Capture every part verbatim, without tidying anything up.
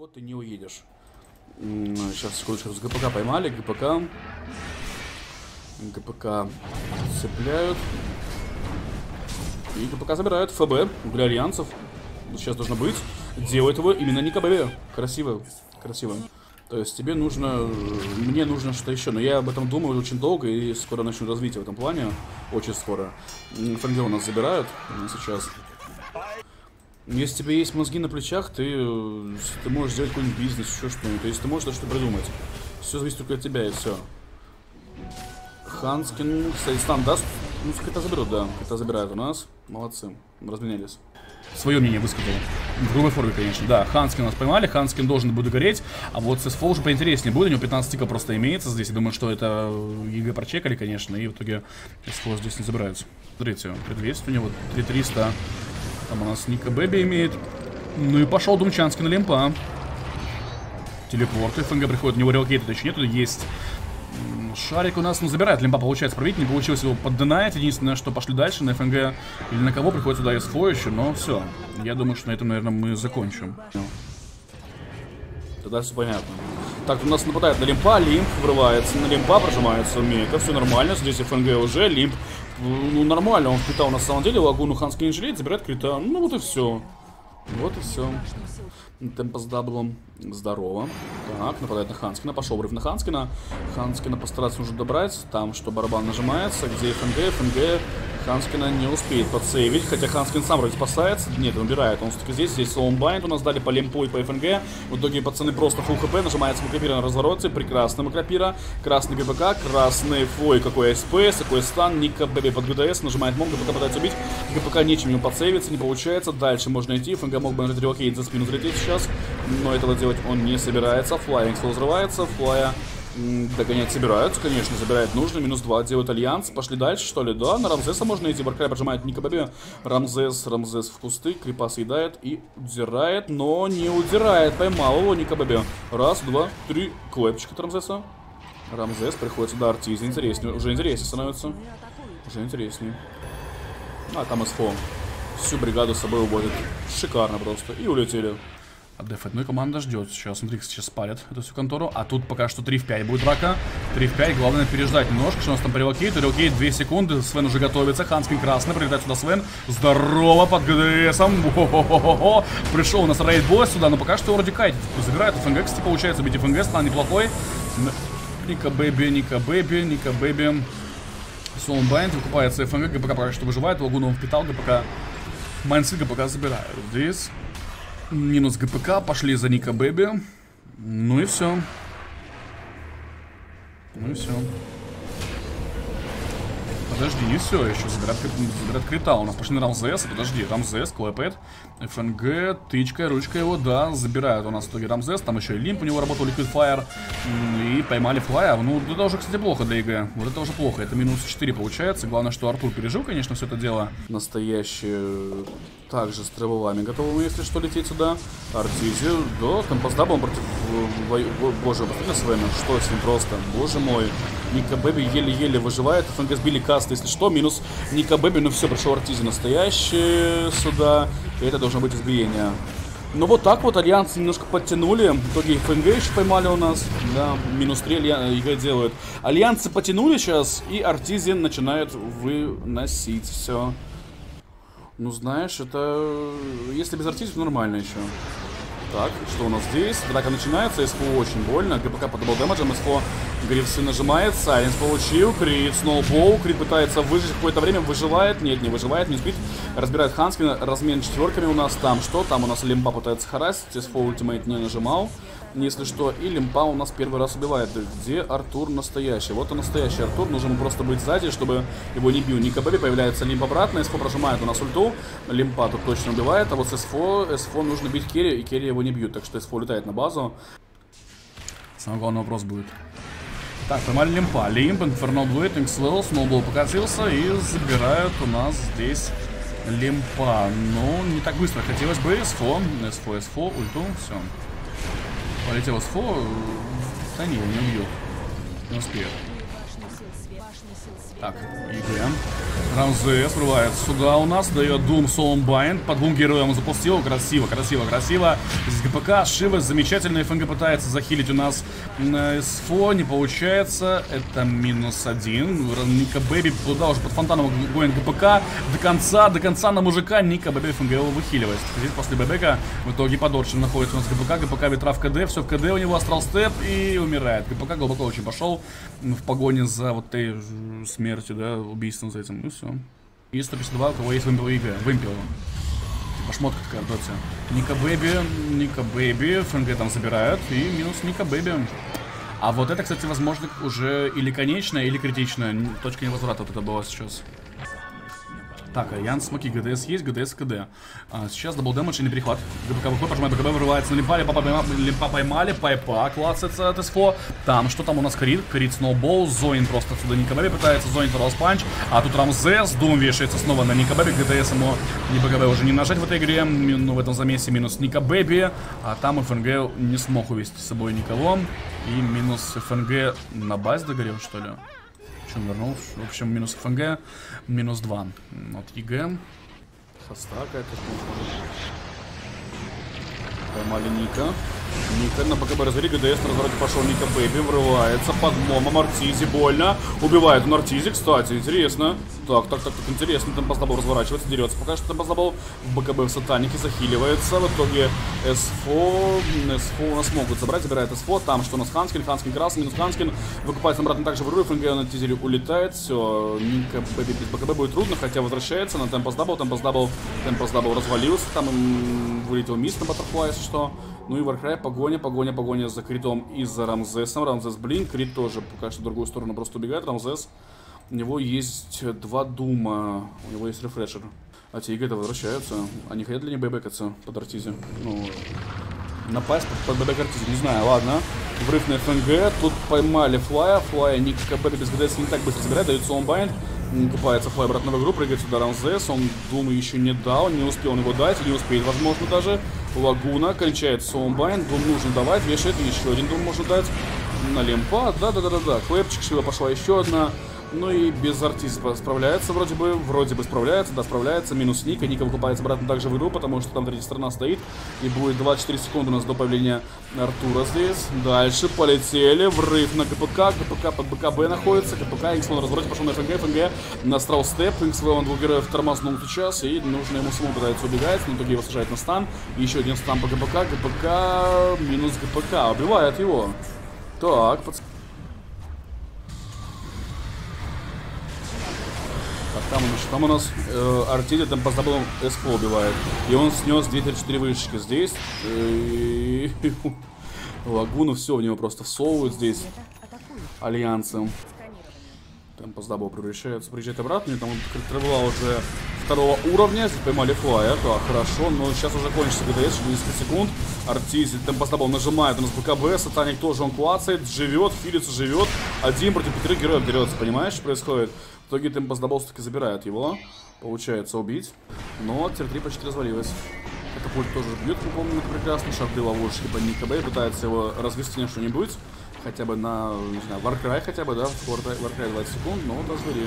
Далеко ты не уедешь. Сейчас, секундочку, с ГПК поймали. ГПК. ГПК цепляют. И ГПК забирают. ФБ для альянсов. Сейчас должно быть. Делает его именно Никабе. Красиво. Красиво. То есть тебе нужно... Мне нужно что-то еще. Но я об этом думаю очень долго и скоро начну развитие в этом плане. Очень скоро. Френдел нас забирают сейчас. Если тебе есть мозги на плечах, ты, ты можешь сделать какой-нибудь бизнес, еще что-нибудь. То есть ты можешь даже что-то придумать. Все зависит только от тебя, и все. Ханскин, кстати, стан даст. Ну, сколько-то заберут, да. Сколько-то забирают у нас. Молодцы. Разменялись. Свое мнение высказал. В грубой форме, конечно. Да, Ханскин нас поймали, Ханскин должен будет гореть. А вот Сэсфол уже поинтереснее будет. У него пятнадцать тика просто имеется здесь. Я думаю, что это ЕГЭ прочекали, конечно. И в итоге Сэсфол здесь не забираются. Смотрите, предвестие у него три триста. Там у нас Ника Бэби имеет. Ну и пошел Думчанский на лимпа. Телепорт. ФНГ приходит. У него релокейта еще нету. Есть. Шарик у нас, ну, забирает. Лимпа получается пробить. Не получилось его подденать. Единственное, что пошли дальше. На ФНГ или на кого приходит сюда СФО еще. Но все. Я думаю, что на этом, наверное, мы закончим. Тогда все понятно. Так, у нас нападает на лимпа. Лимп врывается. На лимпа прожимается Мека. Все нормально. Здесь ФНГ уже. Лимп. Ну, нормально, он впитал на самом деле лагуну, Ханский не жалеет, забирает крита. Ну, вот и все. Вот и все. Темпа с даблом. Здорово. Так, нападает на Ханскина. Пошел врыв на Ханскина. Ханскина постараться уже добрать. Там, что барабан нажимается. Где ФНГ? ФНГ Ханскина не успеет подсейвить. Хотя Ханскин сам вроде спасается. Нет, он убирает. Он все-таки здесь. Здесь лоунбайнд у нас дали по лимпу и по ФНГ. В итоге пацаны просто фул хп. Нажимается Макапира на развороте. Прекрасный Макапира. Красный ГПК. Красный фой. Какой СПС. Какой стан. Ника Бэби под ГДС. Нажимает мог. ГПК пытается убить. ГПК нечем ему подсейвиться. Не получается. Дальше можно идти. ФНГ мог бы нажать релокейт за спину залететь сейчас. Но этого делать он не собирается. Флайинг взрывается. Флая догонять собираются, конечно, забирает нужно. Минус два делают альянс. Пошли дальше, что ли? Да, на Рамзеса можно идти. Баркай поджимает Ника Бэби. Рамзес, Рамзес в кусты. Крипа съедает и удирает, но не удирает. Поймал его Ника Бэби. Раз, два, три. Клэпчик от Рамзеса. Рамзес приходит сюда. Артиз интереснее. Уже интереснее становится. Уже интереснее. А, там СФО. Всю бригаду с собой уводит. Шикарно просто. И улетели. ДФ, ну и команда ждет сейчас. Смотри, сейчас спалят эту всю контору. А тут пока что три в пять будет драка. три в пять. Главное переждать немножко. Что у нас там по релокейту? Релокейт две секунды. Свен уже готовится. Ханскин красный. Прилетает сюда Свен. Здорово под ГДСом. О-хо-хо-хо-хо. Пришел у нас рейд-босс сюда. Но пока что вроде кайтит. Забирает ФНГ, кстати, получается. Бить ФНГ. Стан неплохой. Ника Бэби, Ника Бэби, Ника Бэби. Солнбайнд. Выкупается ФНГ. ГПК пока что выживает. Лагуну он впитал. ГПК. Майнсы ГПК забирают. Здесь... Минус ГПК, пошли за Ника Бэби. Ну и все. Ну и все. Подожди, не все еще. Забирают, забирают крита. У нас пошли на Рамзес. Подожди, Рамзес, клэпэт. ФНГ, тычка, ручка его, да. Забирают у нас в итоге Рамзес. Там еще и Лимп у него работал, Liquid Fire. И поймали Флая. Ну, это уже, кстати, плохо для ЕГЭ. Вот это уже плохо. Это минус четыре получается. Главное, что Артур пережил, конечно, все это дело. Настоящие... Также с тревелами готовы, если что, лететь сюда. Артизи, да, компас-дабом против... Боже, посмотрите с вами, что с ним просто. Боже мой. Ника Бэби еле-еле выживает. ФНГ сбили каст, если что. Минус Ника Бэби. Ну все, пришел Артизи настоящий сюда. И это должно быть избиение. Ну вот так вот альянс немножко подтянули. В итоге ФНГ еще поймали у нас. Да, минус три ЕГЭ делают. Альянсы потянули сейчас. И Артизи начинает выносить все. Ну, знаешь, это... Если без артистов, нормально еще. Так, что у нас здесь? Драка начинается, СФО очень больно. ГПК под даблдэмэджем, СФО Грифсы нажимает, Сайленс получил, Крит, Сноубоу, Крит пытается выжить какое-то время, выживает, нет, не выживает, не спит. Разбирает Ханскина, размен четверками у нас там, что? Там у нас Лимпа пытается харасить, СФО ультимейт не нажимал. Если что, и Лимпа у нас первый раз убивает. Где Артур настоящий? Вот он настоящий Артур. Нужно просто быть сзади, чтобы его не бил. Ника Бэби появляется Лимп обратно. СФО прожимает у нас ульту. Лимпа тут точно убивает. А вот с СФО, СФО нужно бить керри, и керри его не бьют. Так что СФО улетает на базу. Самый главный вопрос будет. Так, поймали Лимпа. Лимп, Инфернал Блэйд, Инкслэл, Сноубол покатился. И забирают у нас здесь Лимпа. Но не так быстро. Хотелось бы СФО. СФО, СФО, ульту, все. Полетел СФО, да не, не убьет. Не успеет. Так, ЕГМ. Рамзе срывает сюда у нас. Дает Doom Soulbind. По двум героям запустил. Красиво, красиво, красиво. Здесь ГПК. Шива замечательный. ФНГ пытается захилить у нас на СФО. Не получается. Это минус один. Ника Бэби туда уже под фонтаном гонит ГПК. До конца, до конца на мужика. Ника Бэби ФНГ его выхиливает. Здесь после Бэбека в итоге под Орчин находится у нас ГПК. ГПК ветра в КД. Все в КД у него. Астрал Степ и умирает. ГПК глубоко очень пошел в погоне за вот этой смертью, да, убийством за этим. Ну все. И сто пятьдесят два, у кого есть вымпел ЕГЭ. Вымпел. Типа шмотка такая, дотя. Ника Бэби, Ника Бэби, ФНГ там забирают. И минус Ника Бэби. А вот это, кстати, возможно, уже или конечная, или критичная. Точка невозврата вот это была сейчас. Так, Альянс, Смоки, ГДС есть, ГДС, КД. А сейчас дабл дэмэдж и не перехват. ГБК выходит, пожимает БКБ, вырывается на Лимпа, Лимпа поймали, Пайпа клацается от СФО. Там, что там у нас Крит, Крит, Сноубол, Зоин просто отсюда Ника Бэби пытается, Зоин второй панч. А тут Рамзес, Дум вешается снова на Ника Бэби, ГДС ему ни БКБ уже не нажать в этой игре. Ну, в этом замесе минус Ника Бэби, а там ФНГ не смог увести с собой никого. И минус ФНГ на базе догорел, что ли? Вернул. В общем, минус ФНГ, минус два от ЕГЭ. Со стака это что-то. Поймали Ника. Ника на БКБ развели, ГДС на развороте пошел Ника Бэби, врывается под ломом Артизи, больно. Убивает он Артизи, кстати, интересно. Так, так, так, так, интересно, там Баздабл разворачивается, дерется пока что там Баздабл. БКБ в сатанике захиливается, в итоге СФО, СФО у нас могут забрать, забирает СФО. Там что у нас Ханскин, Ханскин красный, минус Ханскин. Выкупается обратно также в руль, ФНГ на Тизеле улетает, все. Ника Бэби без БКБ будет трудно, хотя возвращается на темп Баздабл, темп Баздабл, темп Баздабл развалился, там вылетел мисс на Баттерфлай, если что. Ну и Варкрай, погоня, погоня, погоня за Критом и за Рамзесом. Рамзес, блин, Крит тоже пока что в другую сторону просто убегает. Рамзес, у него есть два дума, у него есть рефрешер. А те ЕГЭ-то возвращаются. Они хотят ли не бэбэкаться под Артизи? Ну, напасть под, под бэбэк Артизи, не знаю, ладно. Врыв на ФНГ, тут поймали Флая. Флая Ника Бэби без ГДС не так быстро забирает, дается онбайнд. Купается Флай обратно в игру, прыгает сюда Рамзес, он Думу еще не дал, не успел он его дать, не успеет, возможно, даже. Лагуна, кончает Соумбайн, Дум нужно давать, вешает, еще один Дум можно дать. На Лимпа, да-да-да-да-да, Клэпчик, Шива пошла еще одна. Ну и без артиста справляется вроде бы, вроде бы справляется, да, справляется, минус Ника, Ника выкупается обратно также в игру, потому что там третья сторона стоит, и будет двадцать четыре секунды у нас до появления Артура здесь. Дальше полетели, врыв на КПК, КПК под БКБ находится, КПК, Икс на развороте пошел на ФНГ, ФНГ настрал степ, Икс он двух героев тормознул сейчас, и нужно ему самому пытается убегать, но другие его сажают на стан, еще один стан по КПК, КПК, минус КПК, убивает его. Так, подсказка. Там, там у нас э, Артиди там по забору СФО убивает. И он снес две-три-четыре вышечки здесь. И... Лагуну все в него просто всовывают здесь. Альянсом. Там по забору превращается. Приезжает обратно. И там открывала уже второго уровня. Здесь поймали Флая. Так, хорошо. Но сейчас уже кончится ГДС. Несколько секунд. Артизи там по забору нажимает. У нас БКБ. Сатаник тоже он клацает. Живет. Филица живет. Один против пятерых героев дерется. Понимаешь, что происходит? В итоге Темпоздабл все-таки забирает его. Получается убить. Но тир три почти развалилась. Это пульт тоже бьет, мы помним, это прекрасно. Шарды ловушки по НИКБ. Пытается его развести на что-нибудь. Хотя бы на, не знаю, Варкрай хотя бы, да? Варкрай двадцать секунд, но развели.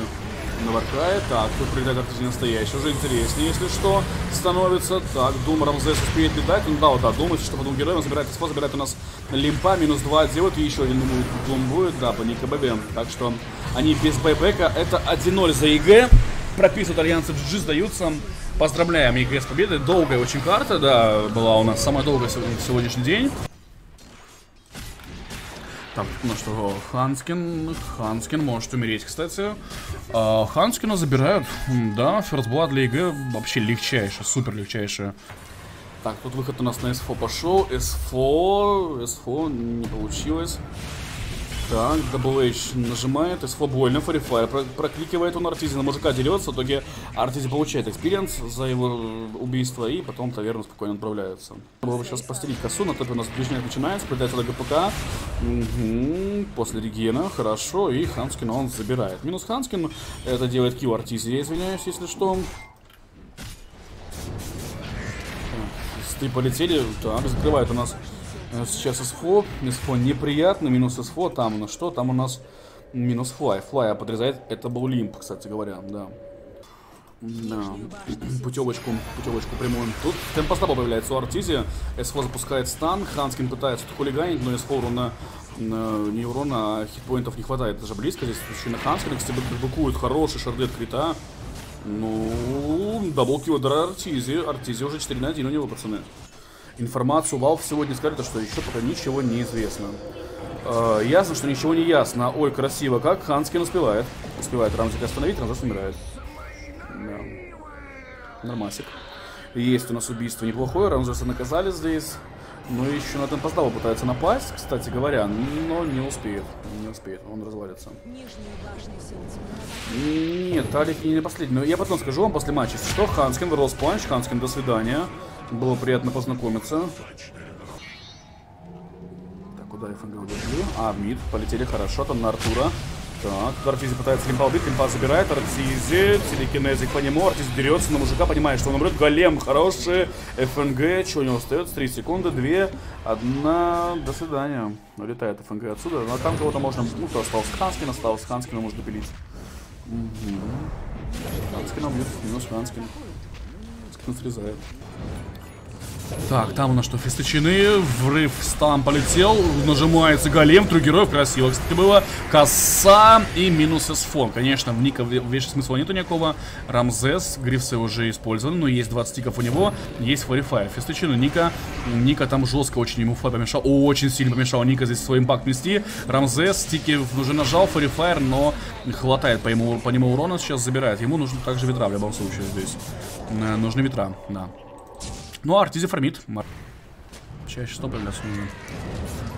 На Варкрай. Так, тут прилетает Артизи настоящий. Уже интереснее, если что, становится. Так, Дум Рамзес успеет летать. Ну да, вот, да, Дум, что по двум героям. Забирает СФО, забирает у нас Лимпа. Минус два делают. И еще один Дум будет, да, по НИКБ. Так что они без байбека. Это один ноль за ЕГЭ. Прописывают альянсы джи джи, сдаются. Поздравляем ЕГЭ с победой. Долгая очень карта, да, была у нас самая долгая сегодня, сегодняшний день. Так, ну что, Ханскин, Ханскин может умереть, кстати. А, Ханскина забирают, да, ферстблад для ЕГЭ вообще легчайшая, супер легчайшая. Так, тут выход у нас на СФО пошел, СФО, СФО не получилось. Так, дабл эйч нажимает, СФО больно, Фарифай прокликивает, он Артизи на мужика дерется, в итоге Артизи получает экспириенс за его убийство и потом таверну спокойно отправляется. Было бы сейчас постерить косу, на топе у нас движение начинается, прилетает до ГПК, угу. После регена, хорошо, и Ханскин он забирает. Минус Ханскин, это делает кью Артизи, я извиняюсь, если что. Сты полетели, так, закрывает у нас... Сейчас СФО, СФО неприятно, минус СФО, там у нас что, там у нас Минус флай. Флая подрезает. Это был лимп, кстати говоря, да. Да. Путевочку, путевочку прямую. Тут темпостаба появляется у Артизи. Эсфо запускает стан. Ханскин пытается тут хулиганить, но Эсфо урона, на не урона, а хитпоинтов не хватает. Даже близко здесь мужчина Ханскин. Кстати, быкует хороший шардет крита. Ну, даблкил удара Артизи. Артизи уже четыре на один у него, пацаны. Информацию Valve сегодня сказали, что еще пока ничего не известно. Э, ясно, что ничего не ясно. Ой, красиво как. Ханскин успевает. Успевает Рамзика остановить, Рамзас умирает. Да. Нормасик. Есть у нас убийство неплохое. Рамзаса наказали здесь. Ну и еще на темпостабу пытается напасть, кстати говоря, но не успеет. Не успеет, он развалится. Нет, Алик не последний. Но я потом скажу вам после матча, что Ханскин вырос панч. Ханскин, до свидания. Было приятно познакомиться. Так, ударив ФНГ удержу. А, мид, полетели хорошо, там на Артура. Так, Артизи пытается лимпа убить, лимпа забирает, Артизи, телекинезик по нему, Артизи дерется на мужика, понимает, что он умрет, голем хороший, ФНГ, что у него остается, три секунды, две, одна, до свидания, улетает ФНГ отсюда, но там кого-то можно, ну, кто остался Ханскин, остался Ханскин, можно допилить. Угу. Ханскин убьет, минус Ханскин, Ханскин срезает. Так, там у нас что, фестычины, врыв стан полетел, нажимается голем, трех героев, красиво, кстати, было, коса и минус эсфон. Конечно, в ника вещи смысла нету никакого, Рамзес, грифсы уже использованы, но есть двадцать тиков у него, есть флорифай. Фестычины, ника, ника там жестко очень ему флай помешал, очень сильно помешал ника здесь свой импакт нести, Рамзес, стики уже нажал, флорифайер, но хватает по, ему, по нему урона, сейчас забирает, ему нужны также ветра в любом случае здесь, нужны ветра, да. Ну, Артизи фармит. Чаще что появляется.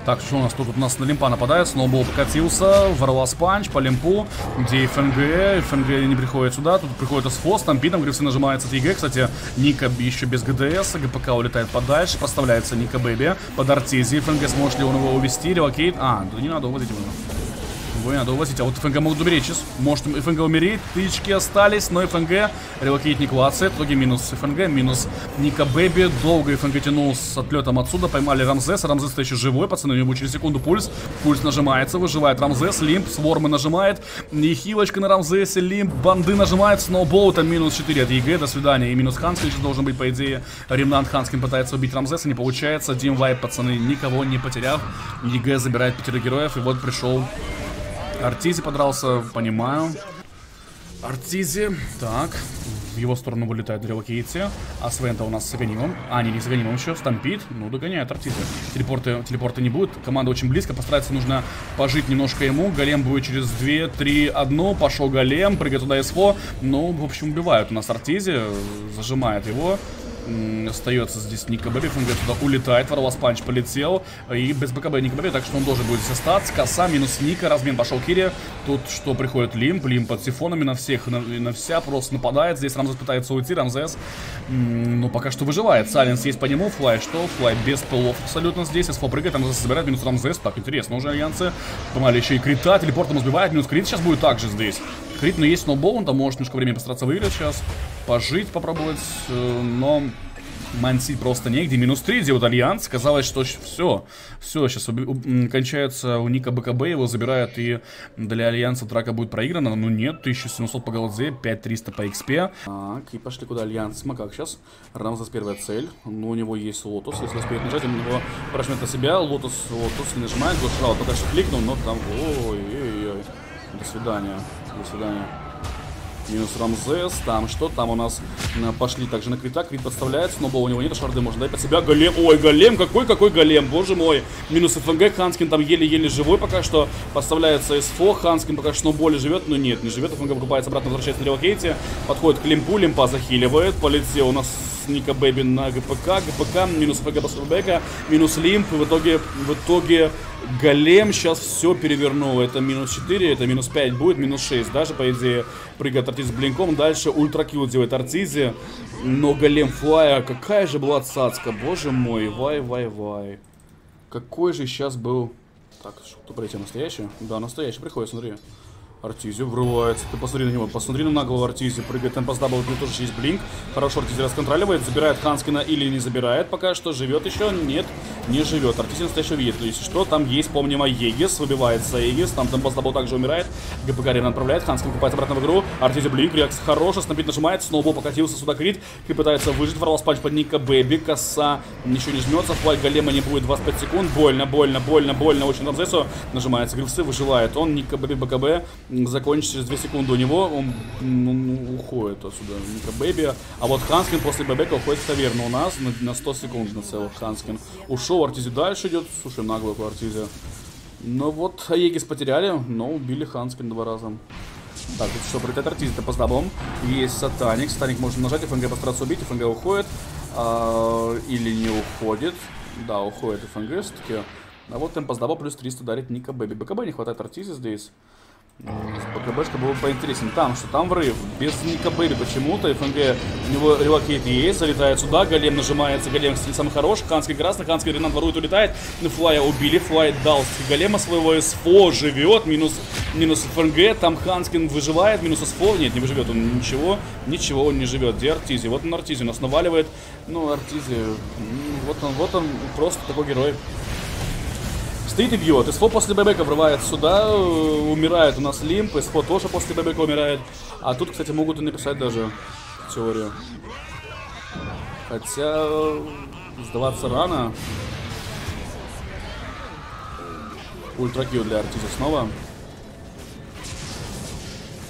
Так, что у нас тут? У нас на лимпа нападает. Сноубол покатился. Ворвалась панч по лимпу. Где ФНГ? ФНГ не приходит сюда. Тут приходит эсфо. Стампидом. Грифсы нажимается ТГ. Кстати, Ника еще без ГДС. ГПК улетает подальше. Подставляется Ника Бэби под Артизи. ФНГ сможет ли он его увести? Релокейт. А, тут не надо уводить его. Вы надо увозить, а вот ФНГ могут умереть сейчас. Может, ФНГ умереть, тычки остались, но ФНГ релокейт не клацает. В итоге минус ФНГ, минус Ника Бэби. Долго ФНГ тянул с отлетом отсюда, поймали Рамзеса. Рамзес еще живой, пацаны, у него через секунду пульс. Пульс нажимается, выживает Рамзес, лимп, свормы нажимает. Нехилочка на Рамзесе, лимп, банды нажимает, сноубол, там минус четыре от ЕГЭ, до свидания. И минус Ханскин сейчас должен быть, по идее. Ремнант Ханскин пытается убить Рамзеса, не получается. Дим вайп, пацаны, никого не потеряв. ЕГЭ забирает пятерых героев, и вот пришел... Артизи подрался, понимаю. Артизи, так, в его сторону вылетает релокейти. А Свента у нас с Аганимом. А, не, не с Аганимом еще, стампит. Ну, догоняет Артизи. Телепорты, телепорты не будет, команда очень близко. Постараться нужно пожить немножко ему. Голем будет через две, три, одну. Пошел голем, прыгает туда эсфо. Ну, в общем, убивают у нас Артизи. Зажимает его. Остается здесь Ника Бэби, ФНГ туда улетает, ворвалась панч, полетел. И без БКБ Ника Бэби, так что он должен будет здесь остаться. Коса, минус Ника, размен пошел Кири. Тут что приходит лимп, лимп под сифонами на всех, на, на вся просто нападает. Здесь Рамзес пытается уйти, Рамзес, ну, пока что выживает. Сайленс есть по нему, флай что? Флай без пылов абсолютно здесь, эсфо прыгает, Рамзес собирает, минус Рамзес. Так, интересно уже альянсы. Помали еще и крита, телепортом сбивает, минус крит сейчас будет также здесь. Крит, но есть сноубол, он там может немножко времени постараться выиграть сейчас. Пожить попробовать, но мансить просто негде. Минус три, где вот альянс. Казалось, что все, все, сейчас кончается у Ника БКБ, его забирают, и для альянса драка будет проиграна. Ну нет, тысяча семьсот по голодзе, пять триста по экспе. Так, и пошли куда альянс. Макак сейчас. Рамзес первая цель. Но у него есть лотос, если успеет нажать, он его прошмет на себя. Лотос, лотос не нажимает, Глашрал пока что кликнул, но там... Ой-ой-ой. До свидания. До свидания. Минус Рамзес, там что? Там у нас пошли также на крита, крит подставляется, но у него нет, шарды можно дать под себя, голем, ой, голем, какой-какой голем, боже мой, минус ФНГ, Ханскин там еле-еле живой пока что, подставляется эсфо, Ханскин пока что более живет, но нет, не живет, ФНГ выкупается обратно, возвращается на релокейте, подходит к лимпу, лимпа захиливает, полетел у нас Ника Бэби на ГПК, ГПК, минус ФНГ по Сурбека, минус лимп, в итоге, в итоге... Голем сейчас все перевернул. Это минус четыре, это минус пять будет, минус шесть. Даже, по идее, прыгает Артизи блинком. Дальше ультракилл делает Артизи. Но голем флая, какая же была цацка, боже мой. Вай-вай-вай. Какой же сейчас был... Так, что-то пройти настоящее? Да, настоящий, приходит, смотри. Артизи врывается. Ты посмотри на него. Посмотри на наглого Артизи. Прыгает темпос дабл. У него тоже есть блинк. Хорошо Артизи расконтроливает. Забирает Ханскина или не забирает. Пока что живет еще. Нет, не живет. Артизи настоящего видит. Если что, там есть, помнимо, Егис. Выбивается Егис. Там темпос дабл также умирает. ГПК Рен отправляет. Ханскин купается обратно в игру. Артизи блинк. Реакция хорошая. Снабит нажимает. Сноубол покатился сюда крит. И пытается выжить. Ворвал спанч под ника Бэби. Коса ничего не жмется. Флайт голема не будет двадцать пять секунд. Больно, больно, больно, больно. Очень Рамзесу. Нажимается грилсы. Выживает он. Ника Бэби БКБ. Закончится через две секунды у него. Он, он уходит отсюда. Бэби. А вот Ханскин после Бэбека уходит в таверну у нас. На, на сто секунд на целых Ханскин. Ушел. Артизи дальше идет. Слушай, наглую Артизи. Ну вот, Аегис потеряли, но убили Ханскин два раза. Так, тут что, прилетает Артизи, это по сдабам. Есть Сатаник. Сатаник можно нажать, ФНГ постараться убить. ФНГ уходит. А, или не уходит. Да, уходит ФНГ все-таки. А вот темпос дабл плюс триста дарит Ника Бэби. БКБ не хватает Артизи здесь. БКБ, чтобы было поинтереснее. Там что? Там врыв. Без Ника Бэби почему-то. ФНГ, у него релокейт есть. Залетает сюда. Голем нажимается. Голем самый хороший. Ханский красный. Ханский Ренат ворует, улетает. Но Флая убили. Флай дал голема своего. СФО живет. Минус, минус ФНГ. Там Ханскин выживает. Минус СФО. Нет, не выживет. Он ничего. Ничего он не живет. Где Артизи? Вот он Артизи. Нас наваливает. Ну, Артизи. Вот он, вот он. Просто такой герой. Стоит и бьет. СФО после бэбека врывает сюда. Умирает у нас Лимп. СФО тоже после бэбека умирает. А тут, кстати, могут и написать даже теорию. Хотя сдаваться рано. Ультракью для Артиза снова.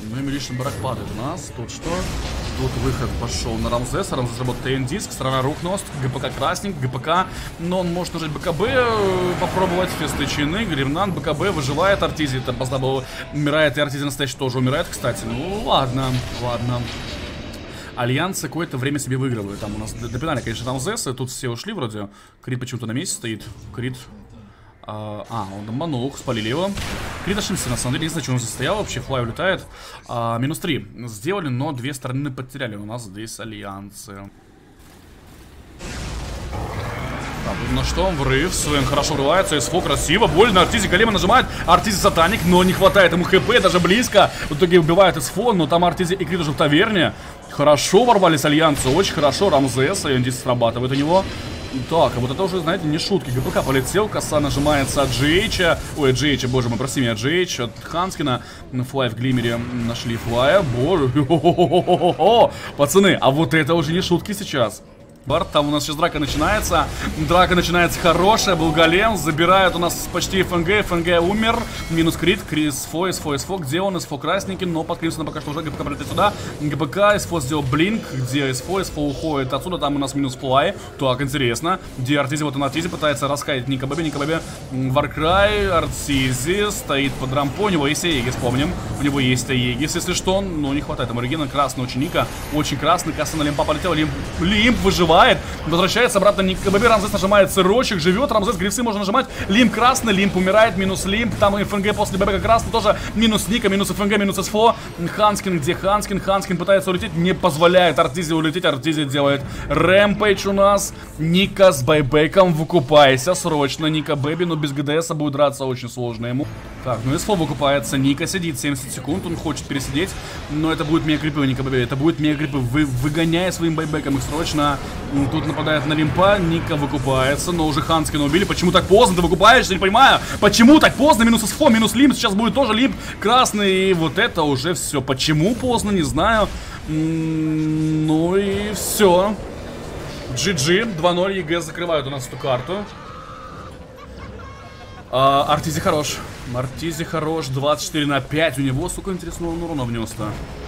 Ну и Милишин барак падает у нас. Тут что? Тут выход пошел на Рамзеса. Рамзес работает ТН-диск. Страна рухнула. ГПК красник. ГПК. Но он может нажать БКБ. Попробовать фесты чины. Гривнан. БКБ выживает. Артизи. Там поздно умирает. И Артизи настоящий тоже умирает, кстати. Ну ладно. Ладно. Альянс какое-то время себе выигрывает. Там у нас до пенали, конечно, Рамзеса. Тут все ушли вроде. Крит почему-то на месте стоит. Крит. А, он обманул, спалили его. Крит ошибся, на самом деле, не знаю, что он здесь стоял. Вообще, Флай улетает. а, Минус три сделали, но две стороны потеряли. У нас здесь альянсы. На что? Врыв. Свен хорошо врывается. СФО красиво. Больно. Артизи голема нажимает. Артизи сатаник, но не хватает ему ХП. Даже близко. В итоге убивает СФО. Но там Артизи и Крит уже в таверне. Хорошо ворвались альянсы. Очень хорошо. Рамзес. И он здесь срабатывает у него. Так, а вот это уже, знаете, не шутки. ГПК полетел, коса нажимается от джи эйч. Ой, от джи эйч, боже мой, прости меня, от джи эйч, от Ханскина. Флай в Глиммере нашли Флая. Боже, хо-хо-хо-хо-хо-хо. Пацаны, а вот это уже не шутки сейчас. Барт, там у нас сейчас драка начинается. Драка начинается хорошая. Был голем. Забирают у нас почти ФНГ. ФНГ умер. Минус крит. Крис Фо, СФО, СФО. Где он? СФО красненький, но под Кримсона пока что уже. ГПК прилетит сюда. ГПК, СФО сделал блинк. Где СФО? СФО уходит отсюда. Там у нас минус Флай. Так, интересно. Где Артизи? Вот он Артизи пытается раскаять Ника Бэби. Ника Бэби. Варкрай. Артизи стоит под рампой. У него есть Аегис, помним. У него есть Аегис, если что. Но не хватает там Оригина. Красный очень Ника. Очень красный. Касса на Лимпа полетела. Лимп, Лимп выживает. Возвращается обратно Ника Бэби. Рамзес нажимает сырочек, живет. Рамзес, грифсы можно нажимать. Лимп красный, Лимп умирает, минус Лимп. Там ФНГ после Бэбека красный тоже. Минус Ника, минус ФНГ, минус СФО. Ханскин, где Ханскин? Ханскин пытается улететь, не позволяет Артизи улететь. Артизи делает рэмпейдж у нас. Ника с байбеком, выкупайся срочно, Ника Бэби. Но без ГДСа будет драться очень сложно ему. Так, ну СФО выкупается. Ника сидит семьдесят секунд, он хочет пересидеть. Но это будет мега-крипы у Ника Бэби. Это будет мега-крипы. Вы, выгоняя своим байбеком их срочно. Тут нападает на Лимпа, Ника выкупается, но уже Ханскина убили. Почему так поздно? Ты выкупаешься, не понимаю. Почему так поздно? Минус СФО, минус Лимп. Сейчас будет тоже Лимп красный. И вот это уже все. Почему поздно, не знаю. Ну и все. джи джи, два ноль, ЕГЭ закрывают у нас эту карту. А, Артизи хорош. Артизи хорош, двадцать четыре на пять. У него, сука, интересного урона внес-то.